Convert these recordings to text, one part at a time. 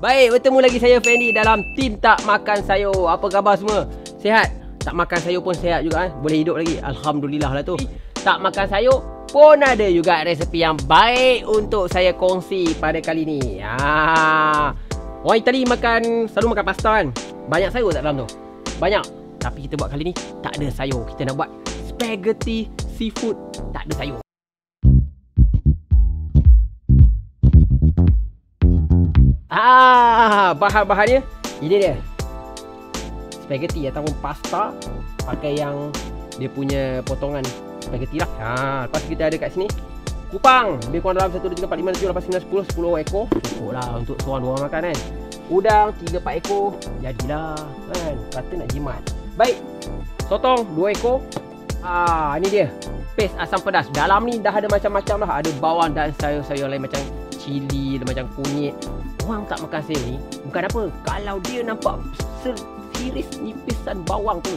Baik, bertemu lagi saya Fendi dalam Tim Tak Makan Sayur. Apa khabar semua? Sihat? Tak makan sayur pun sihat juga eh? Boleh hidup lagi. Alhamdulillah lah tu. Tak makan sayur pun ada juga resepi yang baik untuk saya kongsi pada kali ni. Orang Itali makan, selalu makan pasta kan? Banyak sayur tak dalam tu? Banyak. Tapi kita buat kali ni tak ada sayur. Kita nak buat spaghetti seafood tak ada sayur. Bahan-bahannya ini dia. Spaghetti ataupun pasta, pakai yang dia punya potongan spaghetti lah. Lepas kita ada kat sini kupang. Lebih kurang dalam 1 2 3 4 5 6 7 8 9 10 10 ekor. Cukup lah untuk seorang dua orang makan kan. Udang 3 4 ekor jadilah kan. Kata nak jimat. Baik. Sotong 2 ekor. Ini dia. Paste asam pedas. Dalam ni dah ada macam-macam lah. Ada bawang dan sayur-sayur lain macam cili, macam kunyit. Orang tak makan sayur ni bukan apa, kalau dia nampak seiris nipisan bawang tu,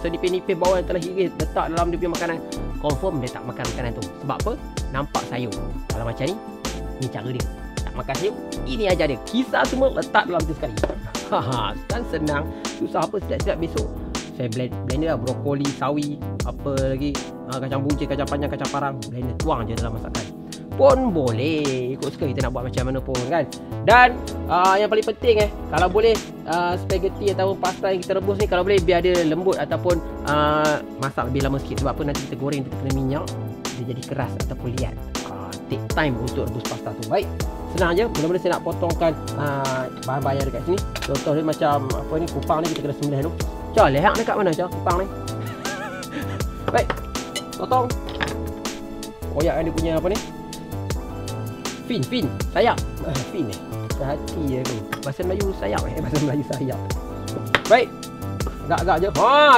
senipis-nipis bawang yang telah iris letak dalam dia punya makanan, confirm dia tak makan makanan tu. Sebab apa? Nampak sayur. Kalau macam ni, ni cara dia tak makan sayur. Ini aja dia, kisar semua letak dalam tu sekali. Kan senang, susah apa, sedap-sedap. Besok saya blend dia lah, brokoli, sawi, apa lagi, kacang buncis, kacang panjang, kacang parang, blender, tuang je dalam masakan pun boleh. Ikut suka kita nak buat macam mana pun kan. Dan yang paling penting kalau boleh spaghetti ataupun pasta yang kita rebus ni, kalau boleh biar dia lembut ataupun masak lebih lama sikit. Sebab apa? Nanti kita goreng, kita kena minyak, dia jadi keras ataupun liat. Take time untuk rebus pasta tu. Baik, senang je. Mula-mula saya nak potongkan bahan-bahan yang dekat sini. Contoh dia macam apa ni, kupang ni kita kena sembelih tu. Cah, leher dekat mana cah kupang ni? Baik, potong. Koyakkan dia punya apa ni, Fin, sayap. Fin hati je tu. Bahasa Melayu sayap Bahasa Melayu sayap. Baik. Agak-agak je.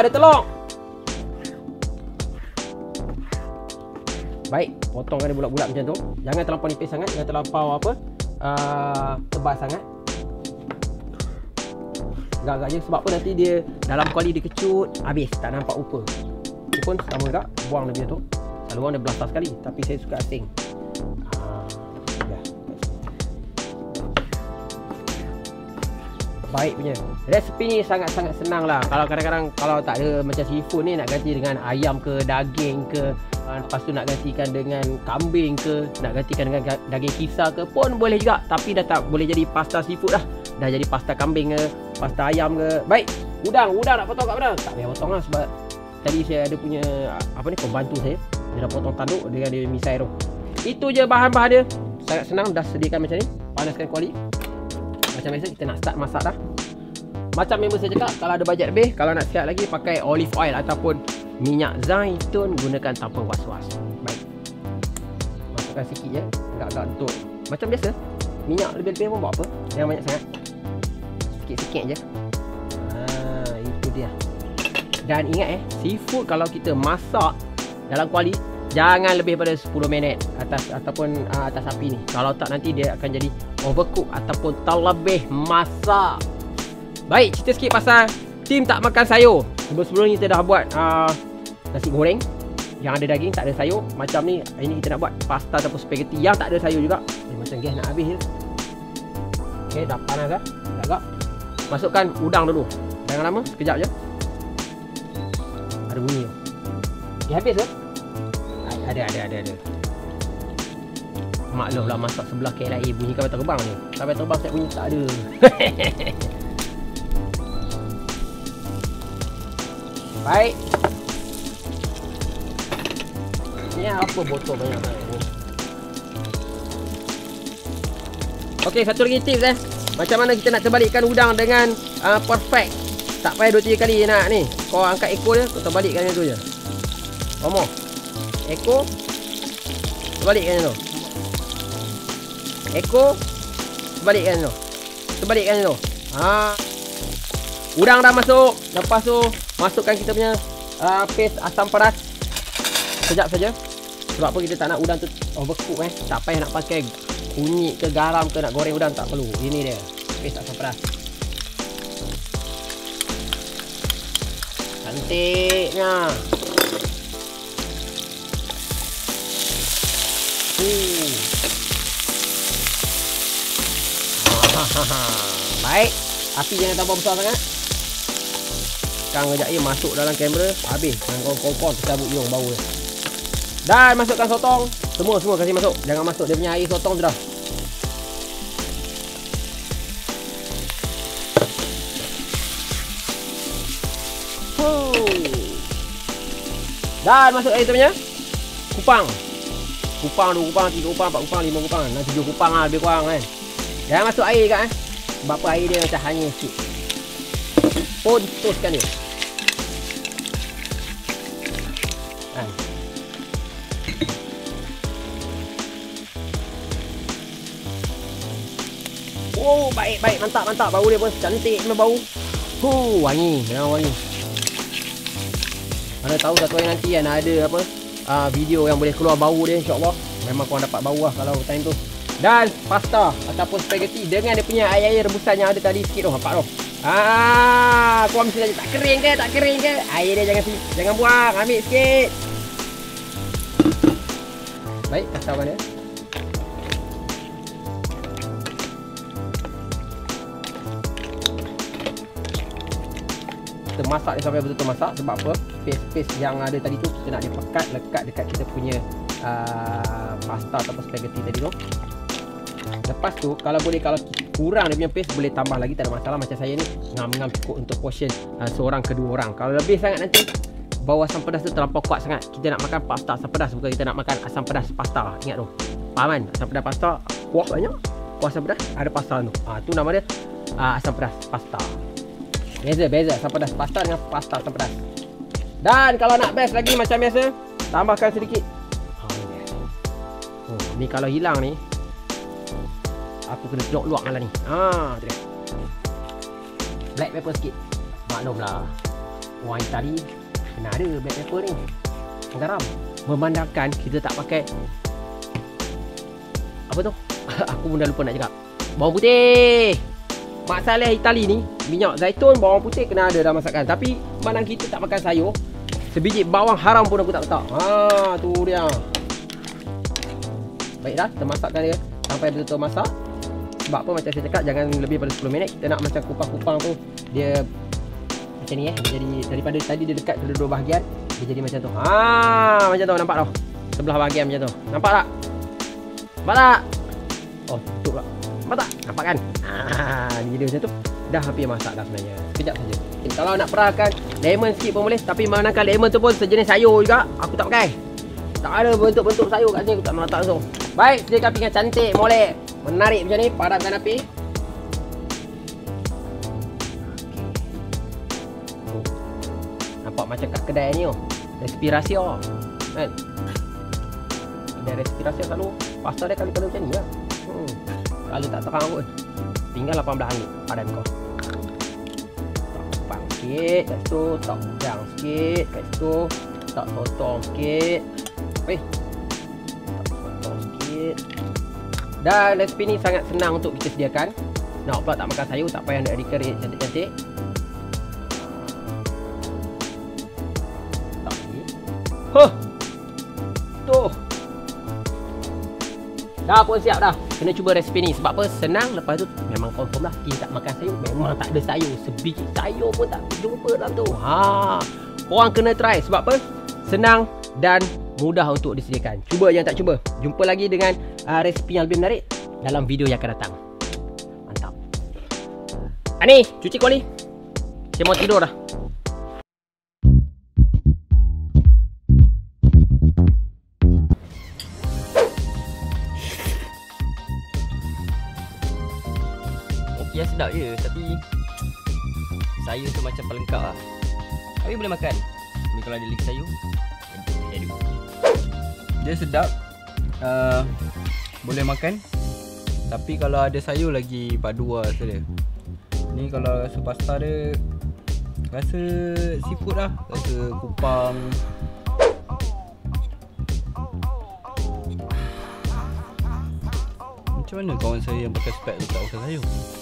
Ada telur. Baik, potongkan dia bulat-bulat macam tu. Jangan terlampau nipis sangat, jangan terlampau tebal sangat. Agak-agak je, sebab apa nanti dia dalam kuali dia kecut, habis tak nampak rupa. Dia pun sama juga, buang dia tu. Selalu orang dia belasah sekali, tapi saya suka asing. Baik punya. Resipi ni sangat-sangat senang lah. Kalau kadang-kadang kalau tak ada macam seafood ni, nak ganti dengan ayam ke, daging ke, lepas tu nak gantikan dengan kambing ke, nak gantikan dengan daging kisar ke pun boleh juga. Tapi dah tak boleh jadi pasta seafood lah. Dah jadi pasta kambing ke, pasta ayam ke. Baik, udang nak potong kat mana? Tak payah potong lah, sebab tadi saya ada punya pembantu saya, dia dah potong tanduk dengan dia misai tu. Itu je bahan-bahan dia. Sangat senang, dah sediakan macam ni. Panaskan kuali. Macam biasa kita nak start masak dah. Macam member saya cakap, kalau ada bajet lebih, kalau nak sihat lagi, pakai olive oil ataupun minyak zaitun, gunakan tanpa was-was. Baik, masukkan sikit je, agak-agak untuk macam biasa. Minyak lebih-lebih pun buat apa, jangan banyak sangat, sikit-sikit je. Itu dia. Dan ingat seafood kalau kita masak dalam kuali, jangan lebih daripada 10 minit atas api ni. Kalau tak nanti dia akan jadi overcook ataupun terlebih masak. Baik, cerita sikit pasal Tim Tak Makan Sayur. Sebelum-sebelum ni kita dah buat nasi goreng yang ada daging, tak ada sayur. Macam ni, ini kita nak buat pasta ataupun spaghetti yang tak ada sayur juga. Macam gas nak habis je. Okay, dah panas dah. Agak. Masukkan udang dulu. Jangan lama, sekejap je. Ada bunyi tu. Dia habis ke? Ada. Maklum lah, masak sebelah KLIA bunyi kapal terbang ni. Kapal terbang siap bunyi tak ada. Baik. Ni apa botol banyak sangat ni? Okey, satu lagi tips macam mana kita nak terbalikkan udang dengan perfect. Tak payah 2-3 kali nak ni. Kau angkat ekor dia, kau terbalikkan dia tu je. Omong ekor, terbalikkan tu. Ekor, terbalikkan tu. Udang dah masuk. Lepas tu masukkan kita punya paste asam pedas. Sekejap saja. Sebab apa kita tak nak udang tu overcook Tak payah nak pakai kunyit ke garam ke nak goreng udang, tak perlu. Ini dia, paste asam pedas. Cantiknya. Baik, api jangan tambah besar sangat. Sekarang kejap air masuk dalam kamera. Habis, kongkong-kongkong tercabut hidung bau dia. Dan masukkan sotong. Semua kasih masuk. Jangan masuk dia punya air sotong tu dah. Dan masuk air tu punya kupang. Kupang 2 kupang, 3 kupang, 4 kupang, 5 kupang, 6, 7 kupang lah lebih kurang kan. Jangan masuk air dekat sebab apa air dia macam hanyut sikit. Pontuskan dia. Ha. Oh, baik, mantap. Bau dia pun cantik memang bau. Hu, wangi, memang wangi. Mana tahu satu hari nanti kan ada apa video yang boleh keluar bau dia, insya-Allah. Memang korang dapat bau lah kalau time tu. Dan pasta ataupun spaghetti dengan dia punya air-air rebusan yang ada tadi sikit tu, nampak tu. Ah, korang mesti tanya tak kering ke? Air dia jangan buang, ambil sikit. Baik, kasarkan dia. Kita masak dia sampai betul-betul masak. Sebab apa? Paste-paste yang ada tadi tu kita nak dia pekat, lekat dekat kita punya pasta ataupun spaghetti tadi tu. Lepas tu kalau boleh, kalau kurang dia punya paste boleh tambah lagi, tak ada masalah. Macam saya ni ngam-ngam cukup untuk portion seorang ke dua orang. Kalau lebih sangat nanti bau asam pedas tu terlampau kuat sangat. Kita nak makan pasta asam pedas, bukan kita nak makan asam pedas pasta. Ingat tu, faham kan? Asam pedas pasta kuah banyak, kuah asam pedas ada pasta tu. Tu nama dia asam pedas pasta. Beza asam pedas pasta dengan pasta asam pedas. Dan kalau nak best lagi macam biasa, tambahkan sedikit. Oh, ni kalau hilang ni aku kena luak malam ni. Tu dia. Black pepper sikit. Maklumlah, wine tadi kena ada black pepper ni. Garam. Memandangkan kita tak pakai apa tu? Aku pun dah lupa nak cakap. Bawang putih. Mak Saleh Itali ni, minyak zaitun, bawang putih kena ada dalam masakan. Tapi mana kita tak makan sayur, sebiji bawang haram pun aku tak letak. Tu dia. Baiklah, kita masakkan dia sampai betul-betul masak. Sebab apa macam saya cakap, jangan lebih pada 10 minit. Kita nak macam kupang-kupang tu dia macam ni jadi daripada tadi dia dekat kedua-dua bahagian, dia jadi macam tu. Macam tu nampak tau. Sebelah bahagian macam tu. Nampak tak? Nampak tak? Oh, tutup lah. Nampak tak? Nampak kan? Dia macam tu. Dah hampir masak dah sebenarnya. Sekejap saja. Okay, kalau nak perahkan lemon sikit pun boleh. Tapi manakan lemon tu pun sejenis sayur juga. Aku tak pakai. Tak ada bentuk-bentuk sayur kat sini. Aku tak meletak langsung. Baik, sediakan api yang cantik, molek. Menarik macam ni. Padamkan api. Okay. Nampak macam kat kedai ni. Resipi rahsia. Kan? Kedai resipi rahsia selalu. Pasta dia kali-kali macam ni lah. Kalau tak terang pun tinggal 18 minit padan kau. Tak kupang sikit kat situ, tak udang sikit kat situ, tak sotong sikit. Tak sotong sikit. Dan resipi ni sangat senang untuk kita sediakan. Nak pula tak makan sayur, tak payah nak rekerit cantik-cantik. Tak sikit. Tu. Dah pun siap dah. Kena cuba resipi ni. Sebab apa? Senang. Lepas tu memang confirm lah. Kita tak makan sayur, memang tak ada sayur. Sebiji sayur pun tak jumpa dalam tu. Korang kena try. Sebab apa? Senang dan mudah untuk disediakan. Cuba yang tak cuba. Jumpa lagi dengan resipi yang lebih menarik dalam video yang akan datang. Mantap. Ani, cuci kuali. Saya mau tidur dah. Ya sedap je, tapi sayur tu macam paling lengkap lah. Tapi boleh makan. Tapi kalau ada lagi sayur, dia sedap, boleh makan. Tapi kalau ada sayur lagi padu lah rasa dia. Ni kalau rasa pasta dia, rasa seafood lah. Rasa kupang. Macam mana kawan saya yang pakai spek tu tak pakai sayur?